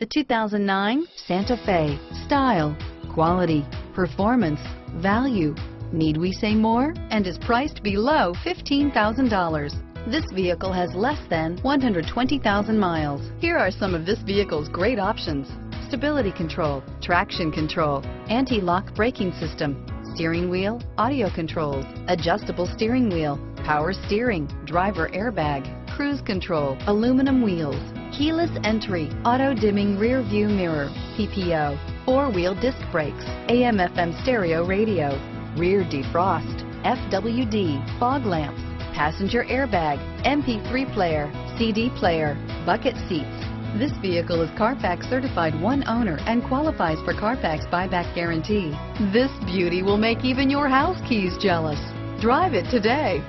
The 2009 Santa Fe. Style, quality, performance, value. Need we say more? And is priced below $15,000. This vehicle has less than 120,000 miles. Here are some of this vehicle's great options: stability control, traction control, anti-lock braking system, steering wheel audio controls, adjustable steering wheel, power steering, driver airbag, cruise control, aluminum wheels, keyless entry, auto dimming rear view mirror, PPO, four-wheel disc brakes, AM/FM stereo radio, rear defrost, FWD, fog lamps, passenger airbag, MP3 player, CD player, bucket seats. This vehicle is Carfax certified one owner and qualifies for Carfax buyback guarantee. This beauty will make even your house keys jealous. Drive it today.